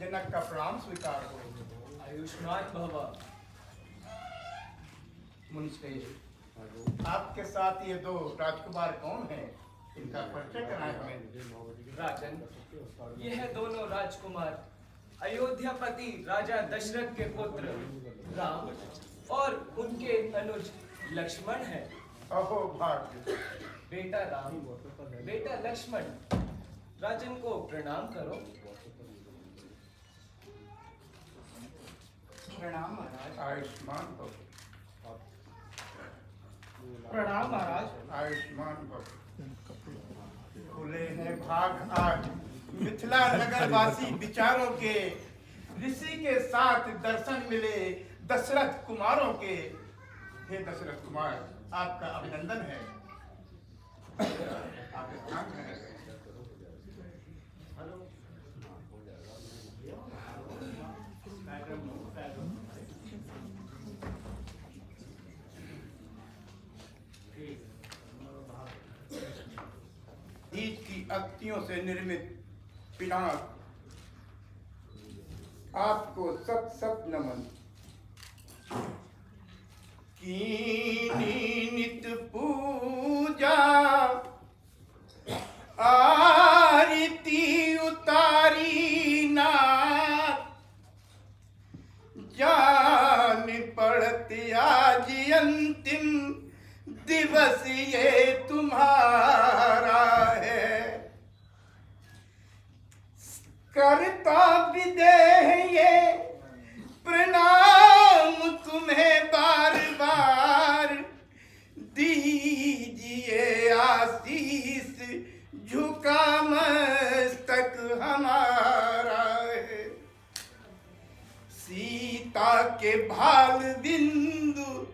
जनक का प्रणाम स्वीकार हो। आयुष्मान भव। मुनिश्रेष्ठ, आपके साथ ये दो राजकुमार कौन हैं? इनका परिचय कराएं। राजन, ये है दोनों राजकुमार अयोध्यापति राजा दशरथ के पुत्र राम और उनके अनुज लक्ष्मण है। अहो भाग्य। बेटा राम, बेटा लक्ष्मण, राजन को प्रणाम करो। प्रणाम महाराज। आयुष्मान भव। प्रणाम महाराज। आयुष्मान भव। खुले हैं भाग आज मिथिला नगरवासी विचारों के। ऋषि के साथ दर्शन मिले दशरथ कुमारों के। हे दशरथ कुमार, आपका अभिनंदन है। आपके ईट की अक्तियों से निर्मित पिनाक आपको सत सत नमन। कीनी नित पूजा आरती उतारी ना जान पड़ती आज अंतिम दिवस ये तुम्हारा है। करता विदेह ये प्रणाम तुम्हें बार बार। दीजिए आशीष झुका मस्तक हमारा है। सीता के भाल बिंदु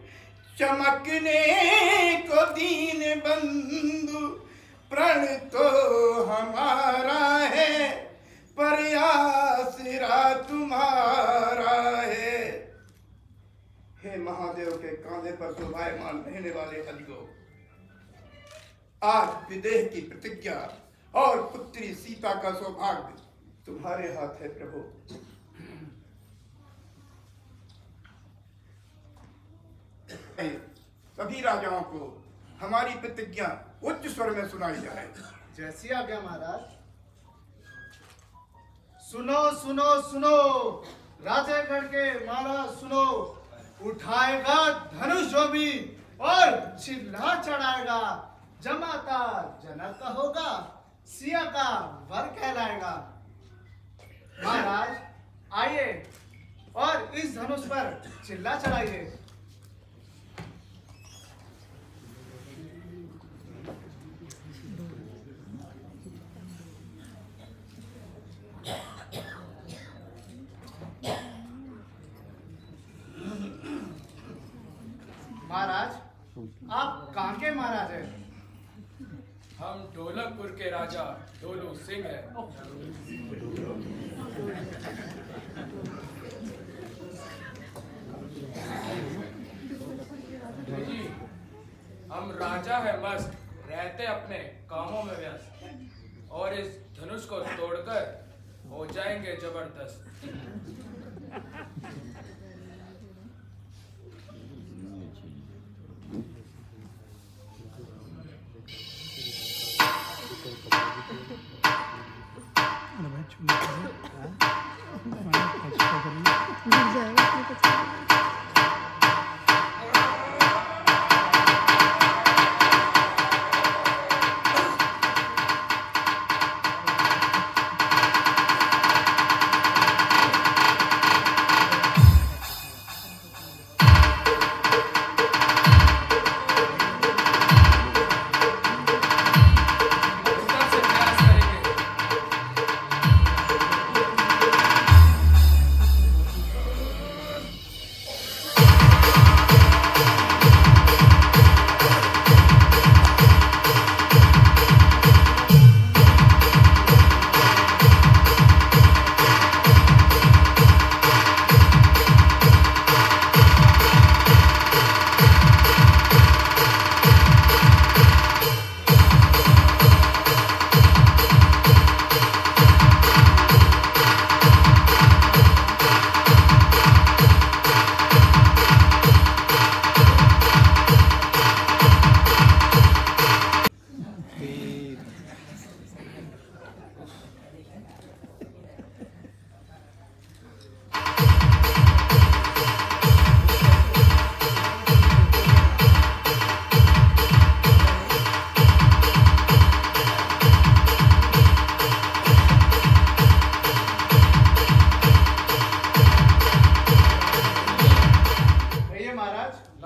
चमकने को दीन बंधु। प्रण तो हमारा है परयासरा तुम्हारा है। हे महादेव के कांधे पर शोभायमान रहने वाले अलिगो, आज विदेह की प्रतिज्ञा और पुत्री सीता का सौभाग्य तुम्हारे हाथ है प्रभु। सभी राजाओं को हमारी प्रतिज्ञा उच्च स्वर में सुनाई जाए। जैसी आज्ञा महाराज। सुनो सुनो सुनो राजेगढ़ के महाराज, सुनो। उठाएगा धनुष जो भी और चिल्ला चढ़ाएगा। जमाता जनक का होगा, सिया का वर कहलाएगा। महाराज आइए और इस धनुष पर चिल्ला चढ़ाइए। महाराज, आप कहाँ के महाराज हैं? हम ढोलकपुर के राजा ढोलू सिंह हैं। जी, हम राजा हैं मस्त, रहते अपने कामों में व्यस्त। और इस धनुष को तोड़कर हो जाएंगे जबरदस्त।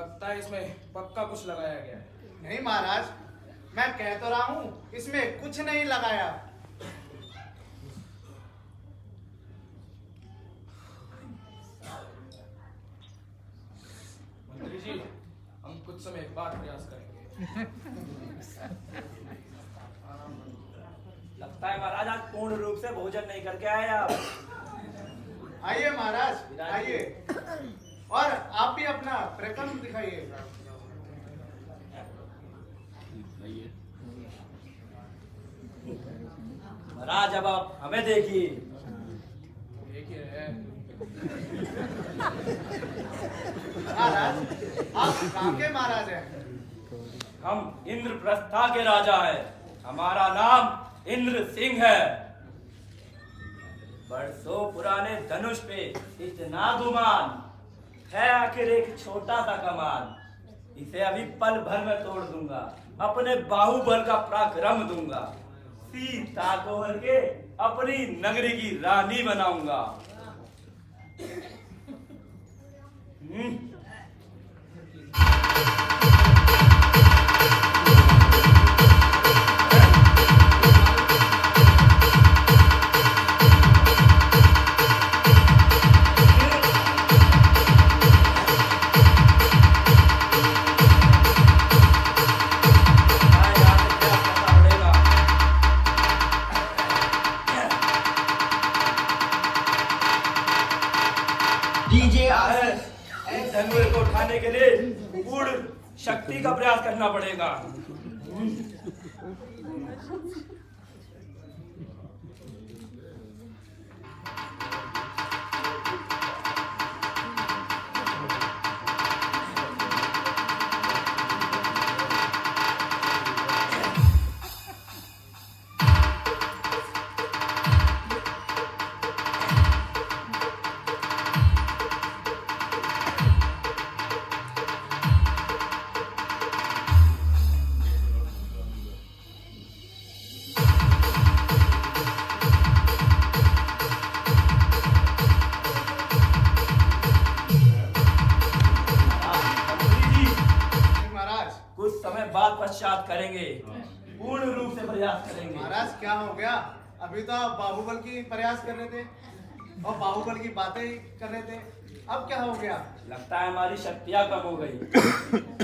लगता है इसमें पक्का कुछ लगाया गया है। नहीं महाराज, मैं कह तो रहा हूँ इसमें कुछ नहीं लगाया। मंत्री जी, हम कुछ समय बाद प्रयास करेंगे। लगता है महाराज आज पूर्ण रूप से भोजन नहीं करके आए आप। आइए महाराज आइए, और आप भी अपना प्रकल्प दिखाइए। महाराज अब आप हमें देखिए। महाराज आप राम के महाराज हैं। हम इंद्रप्रस्थ के राजा हैं। हमारा नाम इंद्र सिंह है। बरसों पुराने धनुष पे इतना गुमान है, आखिर एक छोटा सा कमान। इसे अभी पल भर में तोड़ दूंगा, अपने बाहुबल का पराक्रम दूंगा। सीता को हर के अपनी नगरी की रानी बनाऊंगा। के लिए पूर्ण शक्ति का प्रयास करना पड़ेगा। पूर्ण रूप से प्रयास करेंगे। महाराज क्या हो गया? अभी तो आप बाहुबल की प्रयास कर रहे थे और बाहुबल की बातें कर रहे थे, अब क्या हो गया? लगता है हमारी शक्तियां कम हो गई।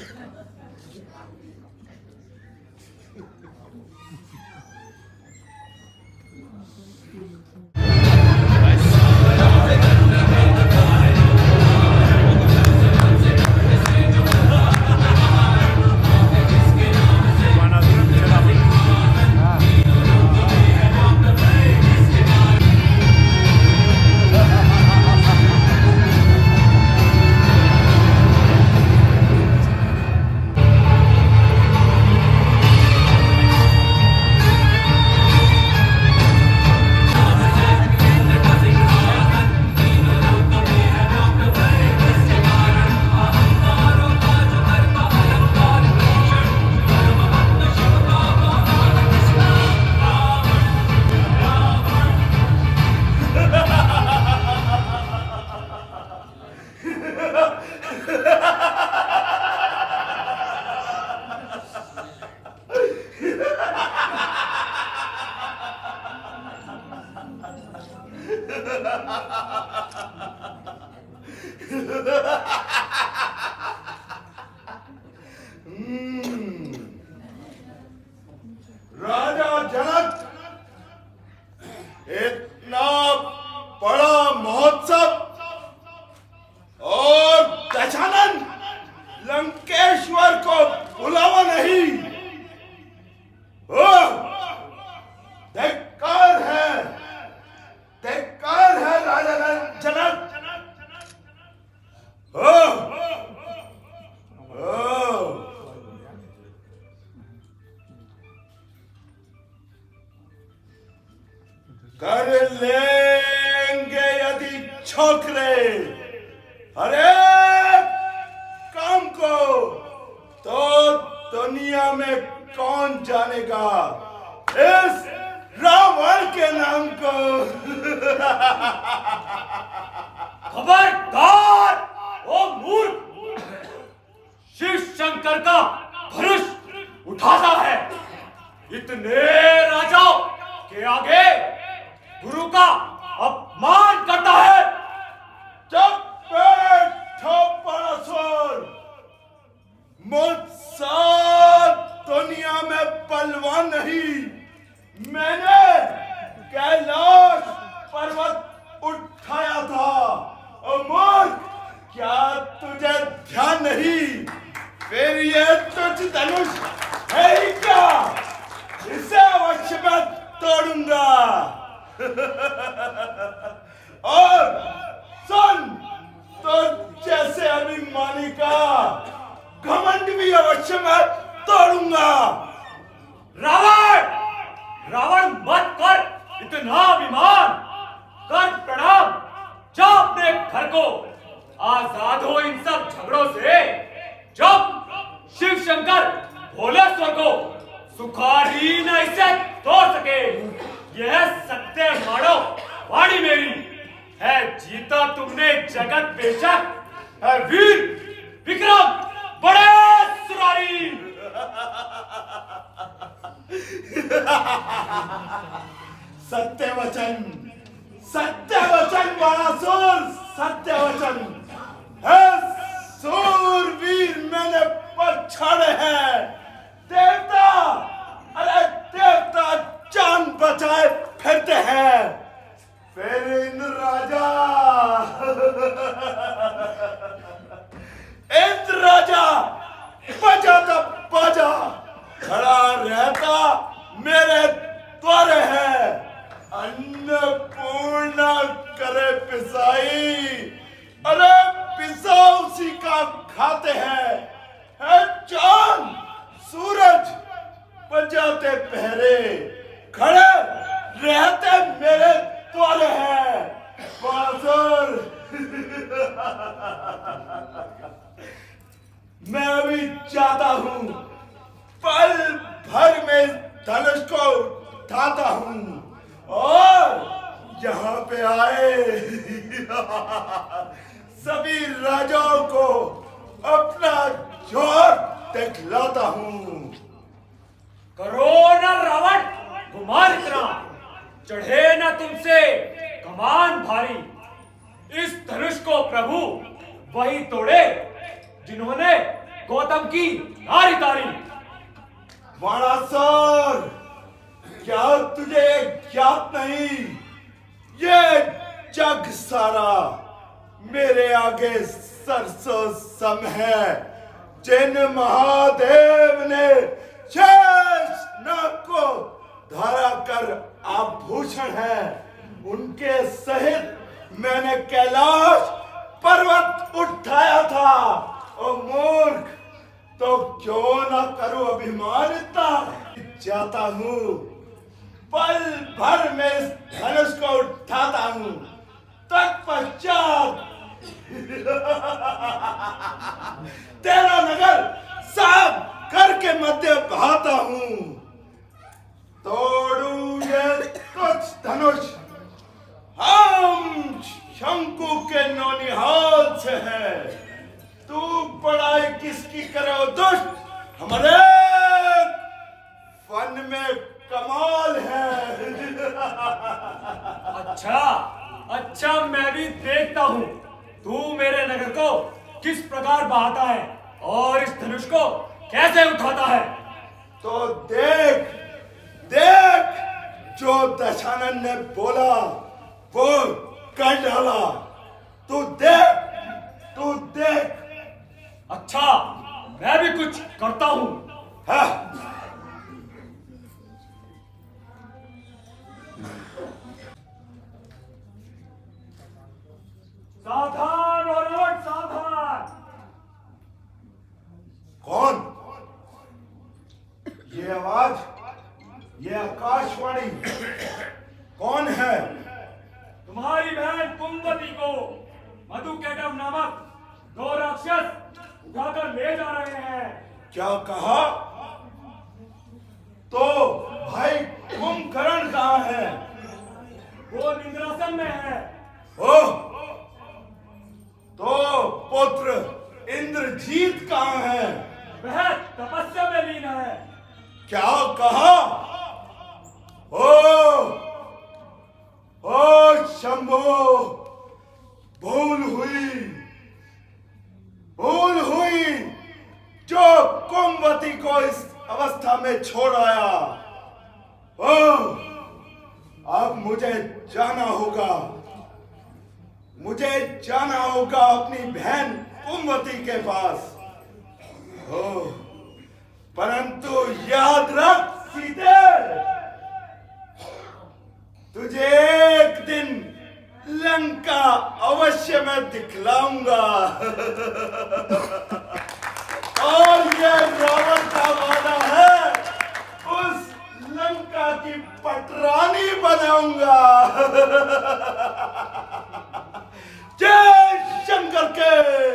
मुझसे दुनिया में पलवा नहीं, मैंने कैलाश पर्वत उठाया था। क्या तुझे ध्यान नहीं? फिर ये तुझ धनुष है ही क्या? इसे अवश्य मैं तोड़ूंगा। और सुन, तो जैसे अभिमानी का घमंड भी अवश्य मैं तोड़ूंगा। रावण रावण मत कर इतना अभिमान, कर प्रणाम, जाओ अपने घर को, आजाद हो इन सब झगड़ों से। जब शिव शंकर भोले स्वर को सुखारी न इसे तोड़ सके। यह सत्य मारो वाणी मेरी है, जीता तुमने जगत बेशक है वीर विक्रम बड़े सुरारी। सत्य वचन बाणासुर, सत्य वचन है सूरवीर, मैंने पछाड़े हैं। देवता, अरे देवता जान बचाए फिरते हैं, फिर इंद्र राजा इंद्र राजा बजाता बाजा, खड़ा रहता मेरे द्वारे है। अन्नपूर्णा करे पिसाई, अरे पिसा उसी का खाते हैं। है चांद सूरज बजाते पहरे, खड़े रहते मेरे द्वारे हैं। बासुर मैं अभी जाता हूँ, पल भर में धनुष को उठाता हूँ और यहाँ पे आए सभी राजाओं को अपना जोर दिखलाता हूँ। करो न रावण गुमान इतना, चढ़े न तुमसे कमान भारी। इस धनुष को प्रभु वही तोड़े जिन्होंने गौतम की नारी तारी। बाणासुर, क्या तुझे ज्ञात नहीं ये जग सारा मेरे आगे सरसों सम है। जिन महादेव ने शेषनाग को धारा कर आभूषण है, उनके सहित मैंने कैलाश पर्वत उठाया था। ओ मूर्ख, तो क्यों ना करो अभिमान इतना। जाता हूँ, पल भर में इस धनुष को उठाता हूँ, तत्पश्चात तेरा नगर साफ करके मध्य बहाता हूँ। तोड़ू ये कुछ धनुष हम शंकु के नौनिहाल से है। तू पढ़ाई किसकी करो दुष्ट, हमारे वन में कमाल है। अच्छा, मैं भी देखता हूँ तू मेरे नगर को किस प्रकार बहाता है और इस धनुष को कैसे उठाता है। तो देख जो दशानन ने बोला वो कर डाला। तू देख। अच्छा, मैं भी कुछ करता हूँ। सावधान और उठ, सावधान। कौन? ये आवाज, ये आकाशवाणी कौन है? तुम्हारी बहन कुम्बती को मधु केटव नामक दो राक्षस उठाकर ले जा रहे हैं। क्या कहा? तो भाई करण कहाँ है? वो निद्रासन में है। ओह, तो पुत्र इंद्रजीत कहाँ है? वह तपस्या में लीन है। क्या कहा? ओ शंभो, भूल हुई जो पति को इस अवस्था में छोड़ आया। ओह, अब मुझे जाना होगा, मुझे जाना होगा अपनी बहन कुम्बती के पास। ओह, परंतु याद रख सीते, तुझे एक दिन लंका अवश्य मैं दिखलाऊंगा। और ये रावण का वादा है, उस लंका की पटरानी बनाऊंगा। जय शंकर के।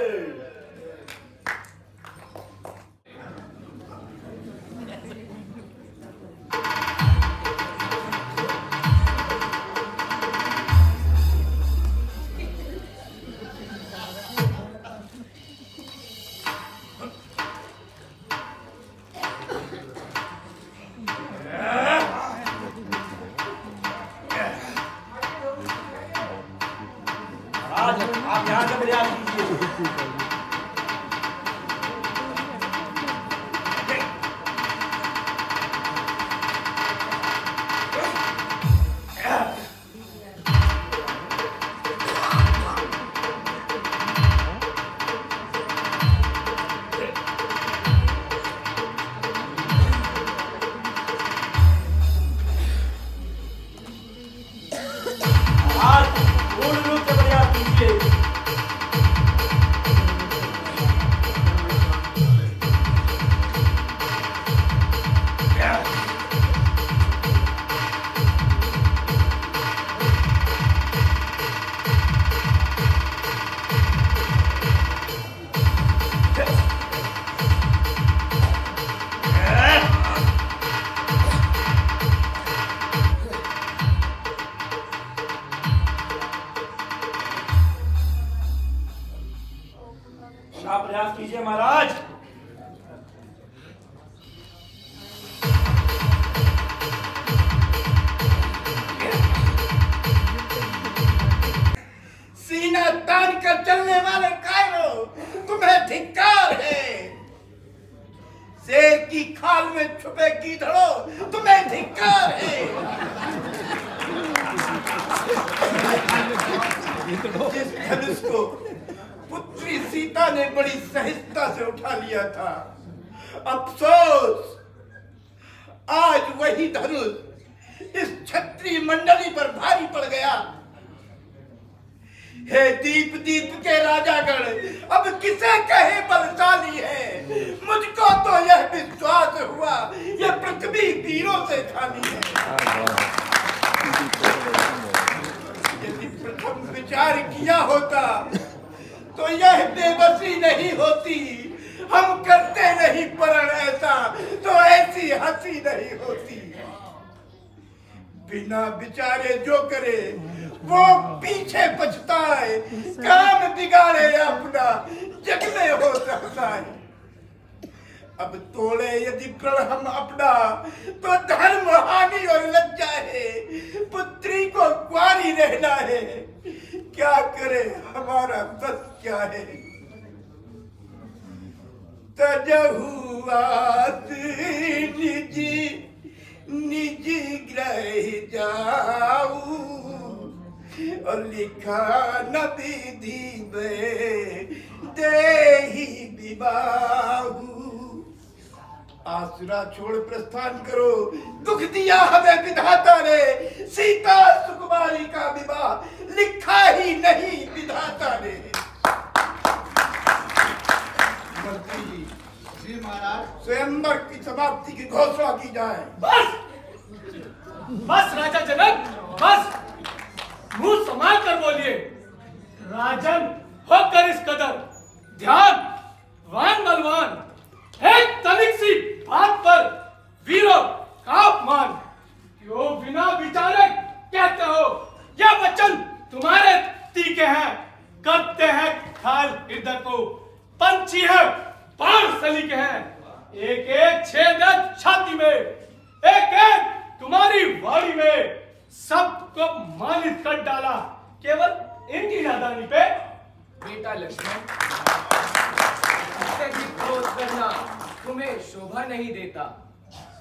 तुम्हें शोभा नहीं देता,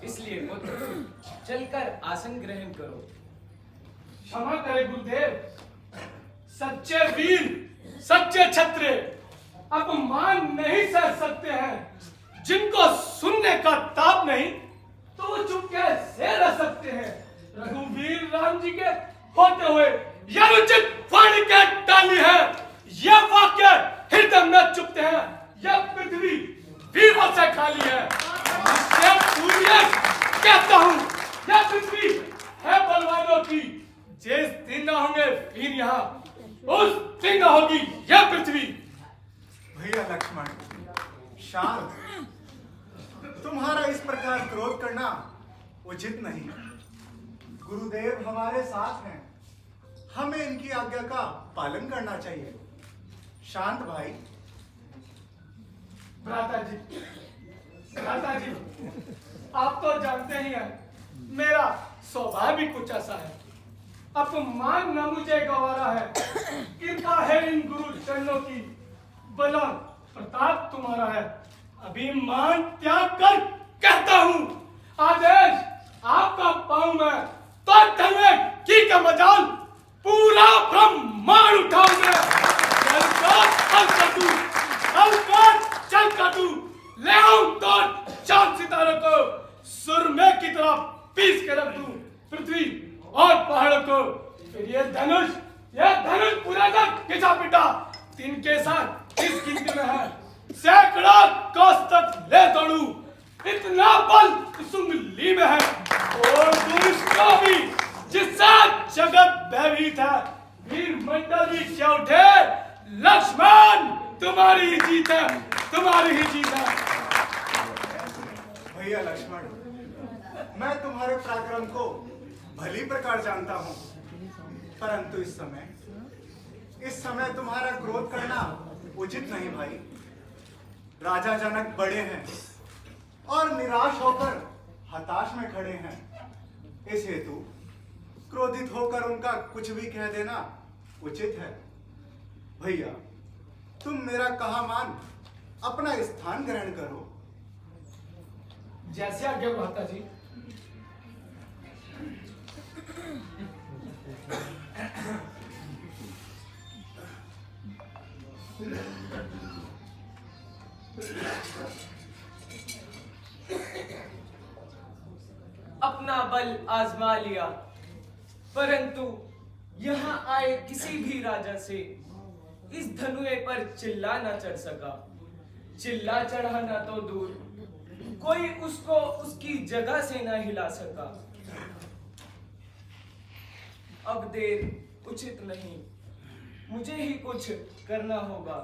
इसलिए पुत्र चलकर आसन ग्रहण करो। क्षमा करें गुरुदेव, सच्चे वीर सच्चे क्षत्रिय अपमान नहीं सह सकते हैं। जिनको सुनने का ताप नहीं तो वो चुप कैसे रह सकते हैं। रघुवीर राम जी के होते हुए यह वाणी के डाली है, यह वाक्य हृदय में चुपते हैं। यह पृथ्वी वीरों से खाली है, कहता हूँ यह पृथ्वी है बलवानों की। जिस दिन न होंगे फिर यहाँ, उस दिन न होगी यह पृथ्वी। भैया लक्ष्मण शांत, तुम्हारा इस प्रकार क्रोध करना उचित नहीं। गुरुदेव हमारे साथ हैं, हमें इनकी आज्ञा का पालन करना चाहिए। शांत भाई। भ्राता जी, आप तो जानते ही हैं मेरा स्वभाव भी कुछ ऐसा है। अपमान न मुझे गवारा है। कृपा है इन गुरु चरणों की, बल प्रताप तुम्हारा है। अभिमान त्याग कर कहता हूँ, आदेश आपका पाऊं मैं तो की का मजाल पूरा ब्रह्मांड उठाऊंगा। चल काटू ले आऊं तो चांद सितारों को सुरमे की तरह पीस के रख दूं पृथ्वी और पहाड़ों को। फिर ये धनुष पूरा का खिंचा पिटा तीन के साथ इस गिनती में है, सैकड़ा कोस तक ले दौड़ू। इतना बल इस उंगली में है और दुष्टों भी जिससे जगत भयभीत है। वीर मंडल भी क्या उठे, लक्ष्मण तुम्हारी ही जीत है, तुम्हारी ही जीत है। भैया लक्ष्मण, मैं तुम्हारे पराक्रम को भली प्रकार जानता हूँ, परंतु इस समय तुम्हारा क्रोध करना उचित नहीं। भाई राजा जनक बड़े हैं और निराश होकर हताश में खड़े हैं, इस हेतु क्रोधित होकर उनका कुछ भी कह देना उचित है। भैया तुम मेरा कहा मान अपना स्थान ग्रहण करो। जैसे आज्ञा भ्राता जी। अपना बल आजमा लिया, परंतु यहाँ आए किसी भी राजा से इस धनुए पर चिल्ला ना चढ़ सका। चिल्ला चढ़ाना तो दूर, कोई उसको उसकी जगह से ना हिला सका। अब देर उचित नहीं, मुझे ही कुछ करना होगा।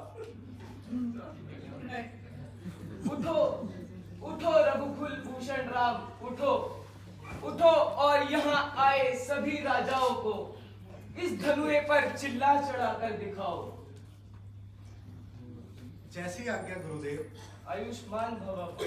उठो रघुकुल भूषण राम, उठो और यहाँ आए सभी राजाओं को इस धनुए पर चिल्ला चढ़ाकर दिखाओ। जैसी आज्ञा गुरुदेव। आयुष्मान भव।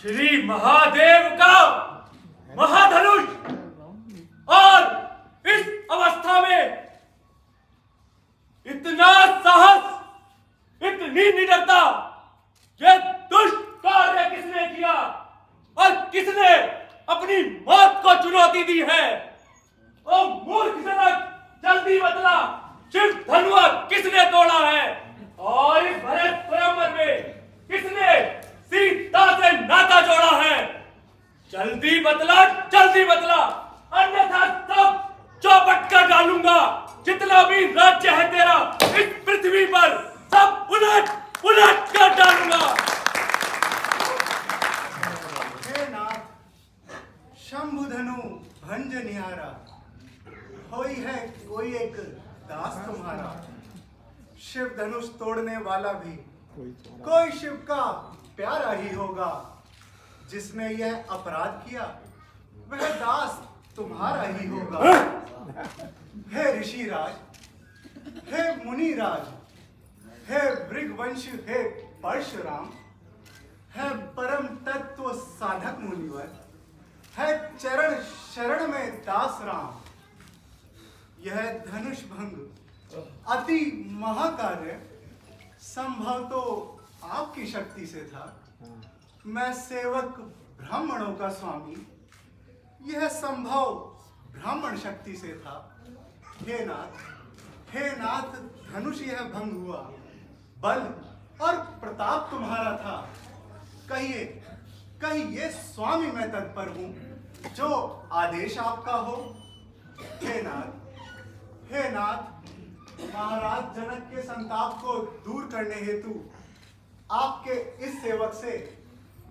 श्री महादेव का महाधनुष और इस अवस्था में इतना साहस, इतनी निडरता, यह दुष्ट कार्य किसने किया और किसने अपनी मौत को चुनौती दी है? ओ मूर्ख जनक, जल्दी बतला, शिव धनुआ किसने तोड़ा है और इस भरत स्वयंवर में किसने सीता से नाता जोड़ा है? जल्दी बतला, जल्दी बतला, अन्यथा सब चौपट कर डालूंगा। जितना भी राज्य है तेरा इस पृथ्वी पर सब उलट कर डालूंगा। हे नाथ, शंभुधनु भंज निहारा, होई है कोई एक दास तुम्हारा। शिव धनुष तोड़ने वाला भी कोई शिव का प्यारा ही होगा। जिसने यह अपराध किया वह दास तुम्हारा ही होगा। हे ऋषिराज, हे मुनिराज, हे भृगवंश, हे परशुराम, हे परम तत्व साधक मुनिवर, हे चरण शरण में दास राम, यह धनुष भंग अति महाकार्य संभव तो आपकी शक्ति से था। मैं सेवक ब्राह्मणों का स्वामी, यह संभव ब्राह्मण शक्ति से था। हे नाथ धनुष यह भंग हुआ, बल और प्रताप तुम्हारा था। कहिए कहिए स्वामी, मैं तत्पर हूँ, जो आदेश आपका हो। हे नाथ, महाराज जनक के संताप को दूर करने हेतु आपके इस सेवक से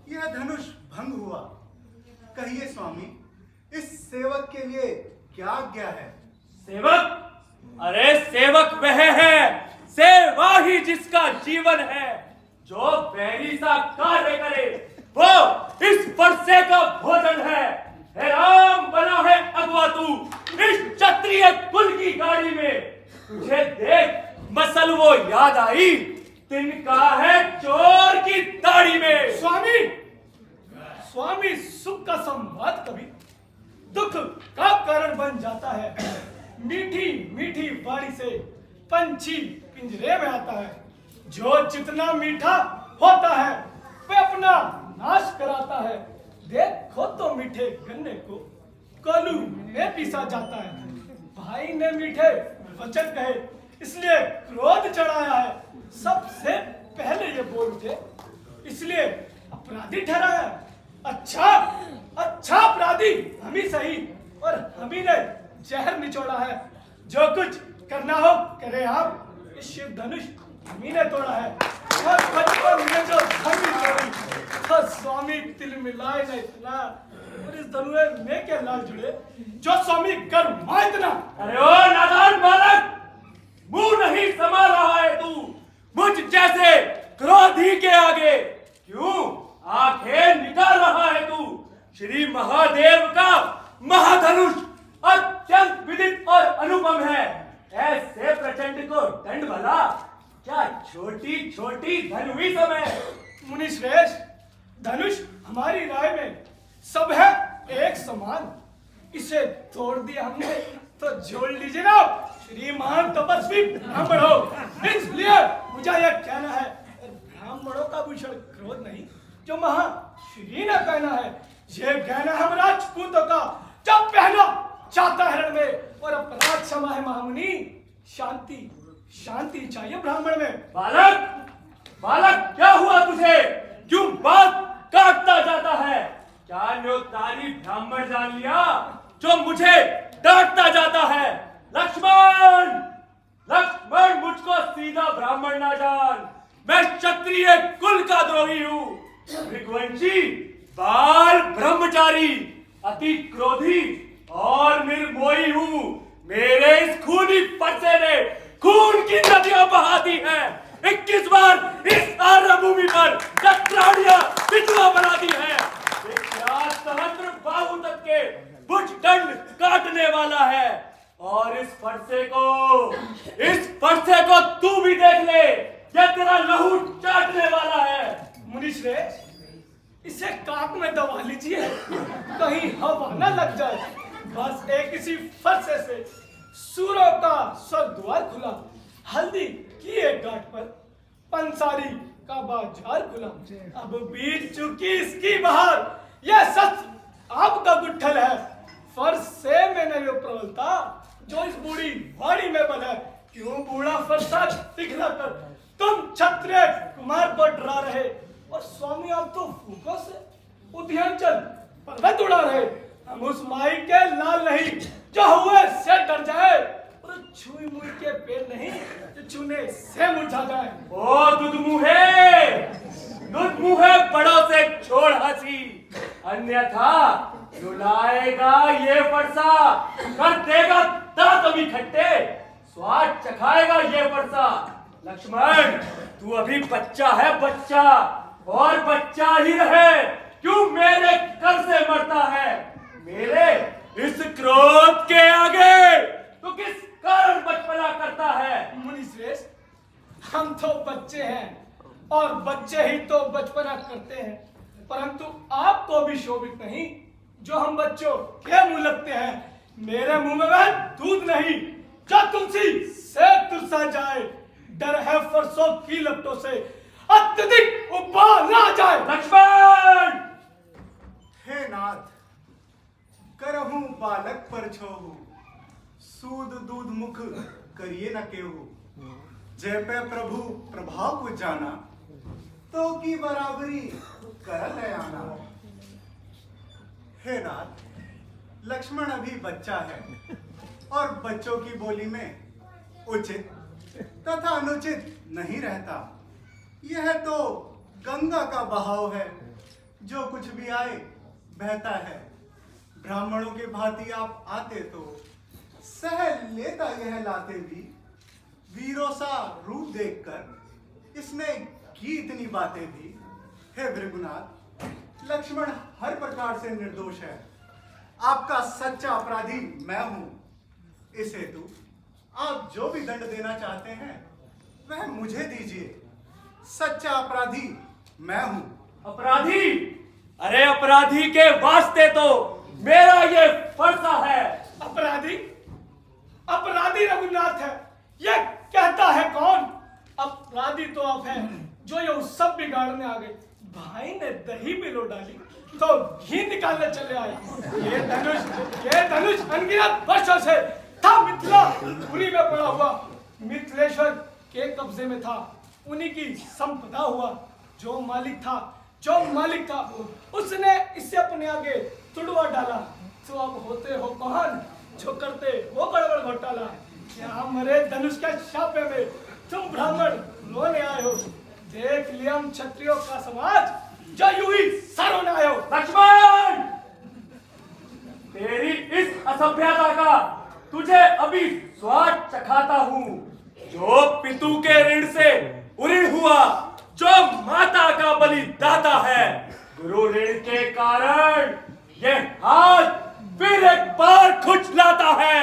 यह धनुष भंग हुआ। कहिए स्वामी, इस सेवक के लिए क्या आज्ञा है? सेवक? अरे सेवक वह है, सेवा ही जिसका जीवन है। जो बैरी सा कार्य करे वो इस परसे का भोजन है। हे राम, बना है अगवा तू इस क्षत्रिय कुल की गाड़ी में। तुझे देख मसल वो याद आई, तिनका है चोर की दाढ़ी में। स्वामी स्वामी, सुख का संवाद कभी दुख का कारण बन जाता है। मीठी मीठी वाणी से पंछी पिंजरे में आता है। जो जितना मीठा होता है वह अपना नाश कराता है। देखो तो मीठे गन्ने को कोलू में पीसा जाता है। भाई ने मीठे वचन कहे इसलिए क्रोध चढ़ाया है। सबसे पहले ये बोल दे इसलिए अपराधी ठहराया। अच्छा अच्छा अपराधी हम ही सही, और हम ही ने जहर निचोड़ा है। जो कुछ करना हो करे आप, इस शिव धनुष हम ही ने तोड़ा है। और बचपन में जो धमी तोड़ी, स्वामी तिल मिलाए न इतना, और इस धनुए में क्या लाल जुड़े, जो स्वामी कर माए इतना। अरे ओ नादान बालक, मुंह नहीं समा रहा है तू मुझ जैसे क्रोधी के आगे। क्यों आंखें निकाल रहा है तू? श्री महादेव का महाधनुष अत्यंत विदित और अनुपम है। ऐसे प्रचंड को दंड भला, क्या छोटी छोटी धनुष समय। मुनि श्रेष्ठ, धनुष हमारी राय में सब है एक समान। इसे तोड़ दिया हमने तो जोड़ लीजिए ना, श्री महान तपस्वी ब्राह्मण हो। इसलिए मुझे यह कहना है, ब्राह्मणों का भी कुशल क्रोध नहीं जो महा श्री ने पहना है, ये गहना हम राजपूतों का जब पहना जाता है रण में, और अपराध क्षमा है महामुनि। शांति शांति चाहिए ब्राह्मण में। बालक बालक क्या हुआ तुझे, क्यों बात काटता जाता है? क्या न्योतारी ब्राह्मण जान लिया जो मुझे डांटता जाता है? लक्ष्मण लक्ष्मण मुझको सीधा ब्राह्मण ना जान, मैं क्षत्रिय कुल का द्रोही हूँ। भृगुवंशी बाल ब्रह्मचारी अति क्रोधी और निर्मोही हूँ। मेरे इस खूनी फरसे ने खून की नदियां बहा दी है। 21 बार इस आर्य भूमि पर चक्राणिया विधवा बना दी है। सहस्त्र बाहु तक के भुजदंड काटने वाला है, और इस फरसे को तू भी देख ले, ये तेरा लहू चाटने वाला है। मुनिश्रेष्ठ इसे काट में दबा लीजिए, कहीं हवा न लग जाए। बस एक इसी फरसे से सूरों का स्वर्गद्वार खुला, हल्दी की एक गांठ पर पंसारी का बाजार खुला। अब बीत चुकी इसकी बहार, यह सच आपका गुठल है। फर्श से मैंने वो प्रबलता जो इस बूढ़ी वाणी में बल है। क्यों बूढ़ा फरसा दिखला कर तुम क्षत्रिय कुमार को डरा रहे, और स्वामी आप तो फूकों से उद्यांचल पर्वत उड़ा रहे। हम उस माई के लाल नहीं जो हुए से डर जाए, और छुई मुई के पेड़ नहीं जो छूने से मुरझा जाए। ओ दूध मुहे बड़ों से छोड़ हंसी, अन्यथा रुलाएगा ये फरसा, कर देगा दांतों में खट्टे, स्वाद चखाएगा ये फरसा। लक्ष्मण तू अभी बच्चा है, बच्चा और बच्चा ही रहे। क्यों मेरे कर से मरता है? मेरे इस क्रोध के आगे तू किस कारण बचपना करता है? मुनिश्रेष्ठ हम तो बच्चे हैं, और बच्चे ही तो बचपना करते हैं, परंतु आपको भी शोभित नहीं जो हम बच्चों के मुंह लगते हैं। मेरे मुंह में वह दूध नहीं जो तुलसी से तुलसा जाए। डर है फरसों की लपटों से अत्यधिक उबाल ना जाए। लक्ष्मण हे नाथ, करहूं बालक पर छोहू, सूद दूध मुख करिए न केहू। जय पे प्रभु प्रभाव को जाना, तो की बराबरी कर ले आना। हे नाथ, लक्ष्मण अभी बच्चा है, और बच्चों की बोली में उचित तथा अनुचित नहीं रहता। यह तो गंगा का बहाव है, जो कुछ भी आए बहता है। ब्राह्मणों के भांति आप आते तो सह लेता यह लाते भी। वीरों सा रूप देखकर इसने की इतनी बातें भी। हे भृगुनाथ, लक्ष्मण हर प्रकार से निर्दोष है। आपका सच्चा अपराधी मैं हूं। इस हेतु आप जो भी दंड देना चाहते हैं वह मुझे दीजिए। सच्चा अपराधी मैं हूं। अपराधी? अरे अपराधी के वास्ते तो मेरा ये फरसा है। अपराधी अपराधी रघुनाथ है, ये कहता है कौन? अपराधी तो आप हैं जो ये उत्सव बिगाड़ने आ गए। भाई ने दही पिलो डाली तो घी निकालने चले आए। ये धनुष अनगिनत वर्षों से था मिथिलापुरी में पड़ा हुआ, मिथिलेश्वर के कब्जे में था, उन्हीं की संपदा हुआ। जो मालिक था उसने इसे अपने आगे तुड़वा डाला। तो अब होते हो कौन जो करते हो गड़बड़ घोटाला? क्या मरे धनुष के छापे में तुम ब्राह्मण रोने आए हो? देख लिया हम क्षत्रियों का समाज जो यूं ही सरों न आयो। लक्ष्मण तेरी इस असभ्यता का तुझे अभी स्वाद चखाता हूँ। जो पितु के ऋण से उऋण हुआ, जो माता का बलिदाता है, गुरु ऋण के कारण ये हाथ फिर एक बार खुजलाता है।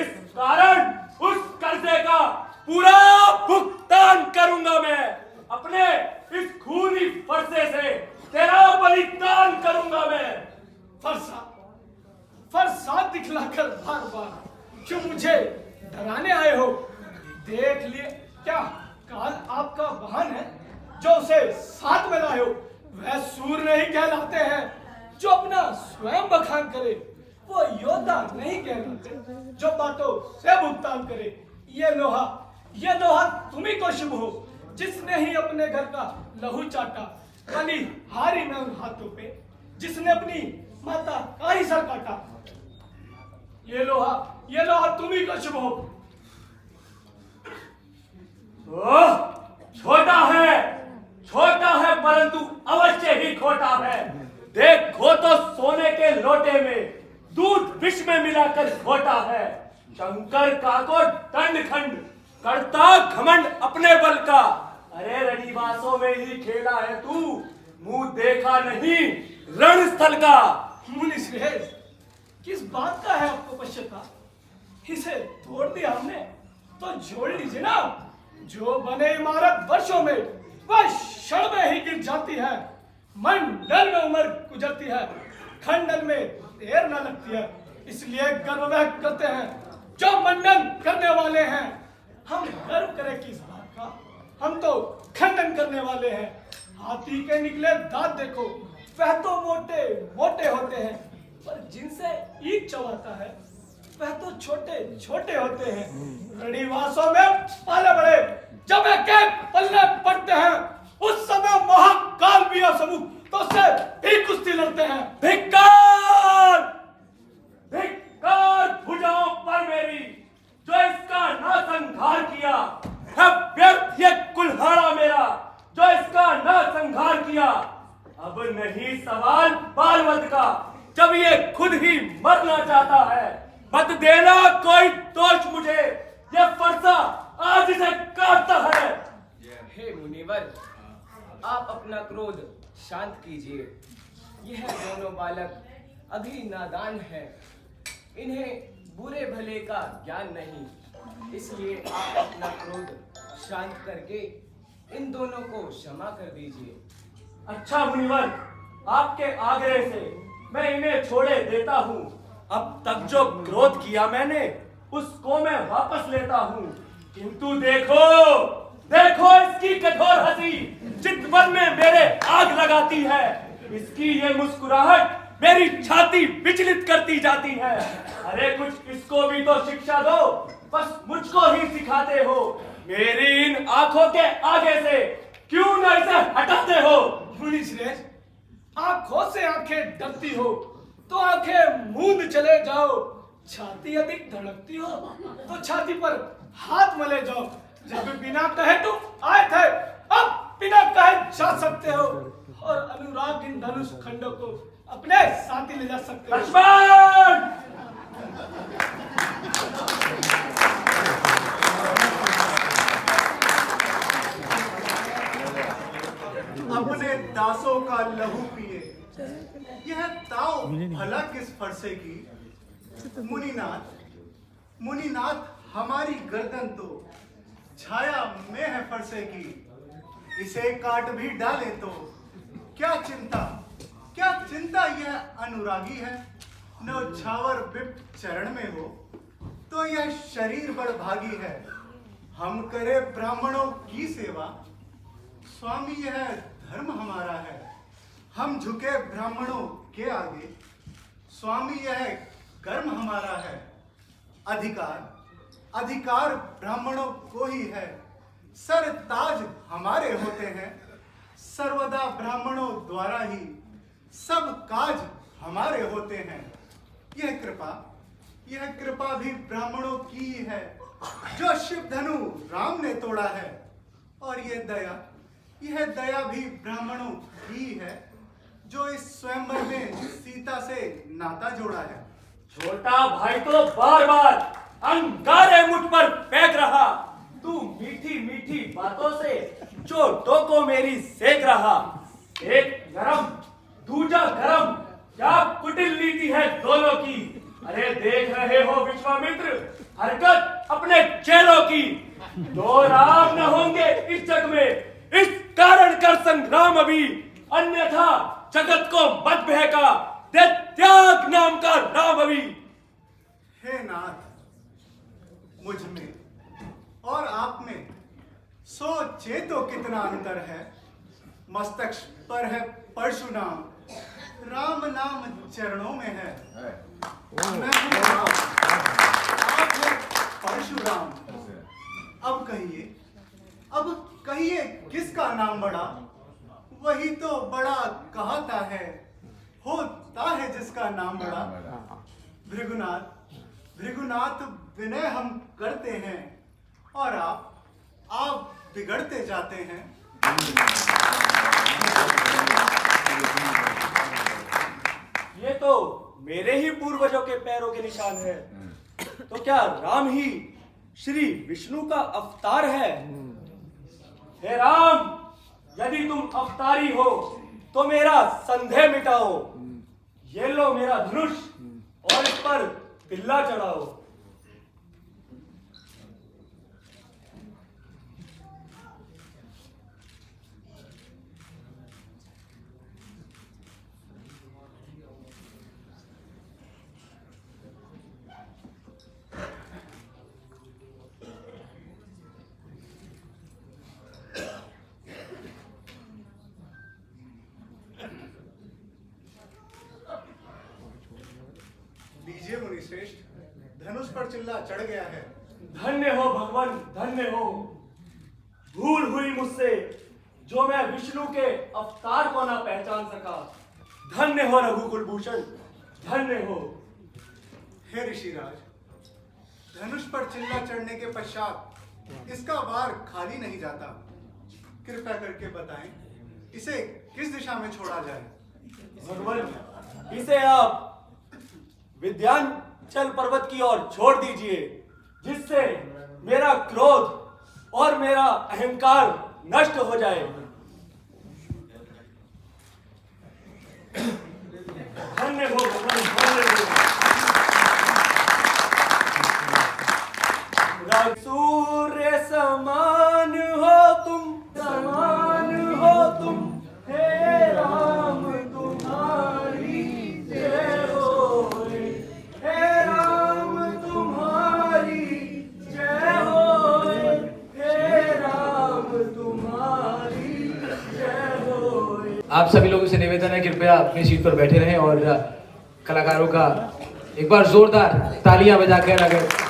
इस कारण उस कर्जे का पूरा भुगतान करूंगा मैं। अपने इस खूनी फरसे से तेरा बलिदान करूंगा मैं। फरसा दिखलाकर बार-बार क्यों मुझे डराने आए हो? देख लिए क्या काल आपका वाहन है जो उसे हाथ में लाए हो वह सूर नहीं कहलाते हैं। जो अपना स्वयं बखान करे वो योद्धा नहीं कहलाते। जो बातों से भुगतान करे ये लोहा तुम्ही को शुभ हो। जिसने ही अपने घर का लहू चाटा वाली हारी न हाथों पे, जिसने अपनी माता का ही सर काटा ये लोहा तुम्ही को शुभ हो। छोटा है परंतु अवश्य ही खोटा है। देखो तो सोने के लोटे में दूध विष में मिलाकर खोटा है। शंकर काको दंड खंड करता घमंड अपने बल का। अरे रनिवासों में ही खेला है तू, मुंह देखा नहीं रणस्थल का। मुनि श्रेष्ठ, किस बात का है आपको पश्चाताप? इसे तोड़ दिया हमने तो जोड़ लीजिए ना। जो बने इमारत वर्षों में वह क्षण में ही गिर जाती है। मंडल में उम्र गुजरती है, खंडन में देर न लगती है। इसलिए गर्व व्यक्त करते हैं जो मंडन करने वाले हैं। हम गर्व करें किस बात का, हम तो खंडन करने वाले हैं। हाथी के निकले दांत देखो, वह तो मोटे मोटे होते हैं, पर जिनसे ईंट चबाता है वह तो छोटे छोटे होते हैं। रणिवासों में पाले बड़े जब के पल्ले पड़ते हैं, उस समय महाकाल भी असमुख तो से भी कुश्ती लड़ते हैं। धिक्कार धिक्कार भुजाओं पर मेरी, जो इसका ना संहार किया है। व्यर्थ ये कुल्हाड़ा मेरा, जो इसका ना संहार किया। अब नहीं सवाल बालवध का, जब ये खुद ही मरना चाहता है। मत देना कोई दोष मुझे, ये फरसा आज से काटता है। हे मुनिवर, आप अपना क्रोध शांत कीजिए। यह दोनों बालक अभी नादान है, इन्हें बुरे भले का ज्ञान नहीं। इसलिए आप अपना क्रोध शांत करके इन दोनों को क्षमा कर दीजिए। अच्छा मुनिवर, आपके आग्रह से मैं इन्हें छोड़े देता हूँ। अब तक जो क्रोध किया मैंने उसको मैं वापस लेता हूँ, किंतु देखो इसकी कठोर हंसी चित मन में मेरे आग लगाती है। इसकी ये मुस्कुराहट मेरी छाती विचलित करती जाती है। अरे कुछ इसको भी तो शिक्षा दो, बस मुझको ही सिखाते हो। मेरी इन आंखों के आगे से क्यों न इसे हटाते हो? मुनि श्रेष्ठ, आंखों से आंखें डरती हो तो आंखें मूंद चले जाओ। छाती अधिक धड़कती हो तो छाती पर हाथ मले जाओ। जब बिना कहे तुम आए थे, अब बिना कहे जा सकते हो। और अनुराग इन धनुष खंडों को अपने साथी ले जा सकते हैं। अपने दासों का लहू पिए, यह ताव भला किस फरसे की। मुनिनाथ हमारी गर्दन तो छाया में है फरसे की। इसे काट भी डाले तो क्या चिंता यह अनुरागी है। नौछावर विप्त चरण में हो तो यह शरीर बड़भागी है। हम करे ब्राह्मणों की सेवा, स्वामी यह धर्म हमारा है। हम झुके ब्राह्मणों के आगे, स्वामी यह कर्म हमारा है। अधिकार ब्राह्मणों को ही है, सर ताज हमारे होते हैं। सर्वदा ब्राह्मणों द्वारा ही सब काज हमारे होते हैं। यह कृपा भी ब्राह्मणों की है, जो शिव धनु राम ने तोड़ा है। और यह दया भी ब्राह्मणों की है, जो इस स्वयंवर में सीता से नाता जोड़ा है। छोटा भाई तो बार बार अंगारे मुझ पर फेंक रहा, तू मीठी मीठी बातों से चोटों को मेरी सेक रहा। एक गरम दूजा गरम, क्या कुटिल नीति है दोनों की। अरे देख रहे हो विश्वामित्र, हरकत अपने चेलों की। दो राम न होंगे इस जग में, इस कारण कर संग्राम अभी। अन्यथा जगत को मत बहका दे त्याग नाम का राम अभी। हे नाथ, मुझ में और आप में सोचे तो कितना अंतर है। मस्तक पर है परशुराम, राम नाम चरणों में है। परशुराम, अब कहिए किसका नाम बड़ा? वही तो बड़ा कहता है, होता है जिसका नाम बड़ा। भृगुनाथ विनय हम करते हैं और आप बिगड़ते जाते हैं। ये तो मेरे ही पूर्वजों के पैरों के निशान है, तो क्या राम ही श्री विष्णु का अवतार है? हे राम, यदि तुम अवतारी हो तो मेरा संदेह मिटाओ। ये लो मेरा धनुष और इस पर बिल्ला चढ़ाओ। धनुष पर चिल्ला चढ़ गया है। धन्य हो भगवान, धन्य हो। भूल हुई मुझसे जो मैं विष्णु के अवतार को ना पहचान सका। धन्य हो रघुकुल भूषण, धन्य हो। हे ऋषिराज, धनुष पर चिल्ला चढ़ने के पश्चात इसका वार खाली नहीं जाता। कृपया करके बताएं इसे किस दिशा में छोड़ा जाए? भगवान, इसे आप विंध्याचल पर्वत की ओर छोड़ दीजिए, जिससे मेरा क्रोध और मेरा अहंकार नष्ट हो जाए। धन्य हो भगवान। सूर्य समान हो तुम, समान हो तुम। हे राम तुम्हारी जय हो, हे राम तुम्हारी जय हो, हे राम तुम्हारी जय हो। आप सभी लोगों से निवेदन है, कृपया अपनी सीट पर बैठे रहें और कलाकारों का एक बार जोरदार तालियां बजाकर अगर